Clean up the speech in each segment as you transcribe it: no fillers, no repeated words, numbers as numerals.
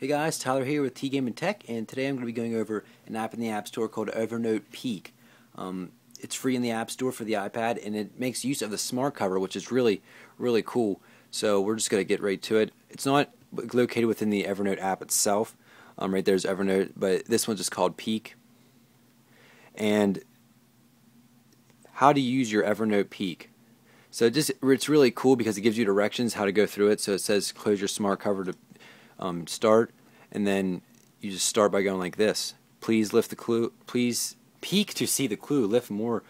Hey guys, Tyler here with T-game and Tech, and today I'm going to be going over an app in the App Store called Evernote Peek. It's free in the App Store for the iPad, and it makes use of the Smart Cover, which is really cool. So we're just going to get right to it. It's not located within the Evernote app itself. Right there's Evernote, but this one's just called Peek. And how to use your Evernote Peek. So it's really cool because it gives you directions how to go through it. So it says close your Smart Cover to start, and then you just start by going like this. Please lift the clue. Please peek to see the clue. Lift more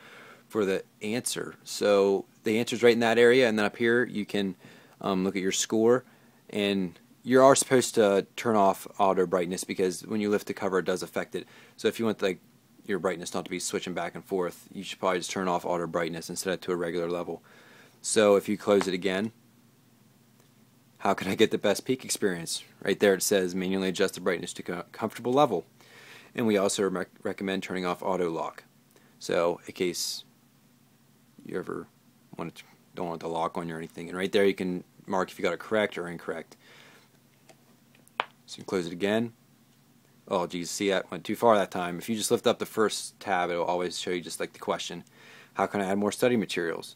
for the answer. So the answer's right in that area, and then up here you can look at your score. And you are supposed to turn off auto brightness because when you lift the cover, it does affect it. So if you want like your brightness not to be switching back and forth, you should probably just turn off auto brightness instead of to a regular level. So if you close it again, how can I get the best peek experience? Right there it says manually adjust the brightness to a comfortable level. And we also recommend turning off auto lock. So in case you ever don't want to lock on you or anything. And right there you can mark if you got it correct or incorrect. So you can close it again. Oh geez, see that went too far that time. If you just lift up the first tab, it will always show you just like the question. How can I add more study materials?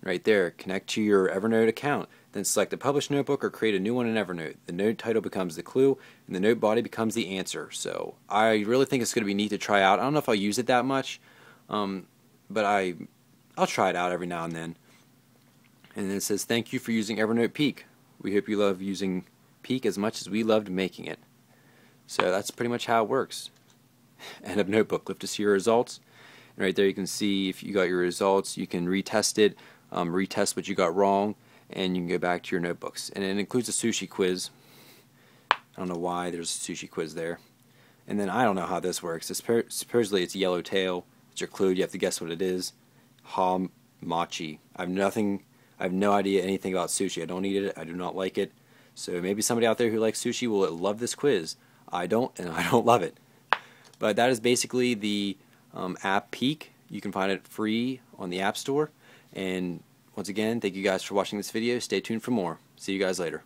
Right there, connect to your Evernote account, then select a published notebook or create a new one in Evernote. The note title becomes the clue, and the note body becomes the answer. So I really think it's going to be neat to try out. I don't know if I'll use it that much, but I'll try it out every now and then. And then it says, thank you for using Evernote Peek. We hope you love using Peek as much as we loved making it. So that's pretty much how it works. End of notebook, lift to see your results. And right there you can see if you got your results, you can retest it. Retest what you got wrong, and you can go back to your notebooks. And it includes a sushi quiz. I don't know why there's a sushi quiz there. And then I don't know how this works. Supposedly it's yellow tail. It's your clue. You have to guess what it is. Ha machi. I have no idea anything about sushi. I don't eat it. I do not like it. So maybe somebody out there who likes sushi will love this quiz. I don't, and I don't love it. But that is basically the app Peek. You can find it free on the App Store. And once again, thank you guys for watching this video. Stay tuned for more. See you guys later.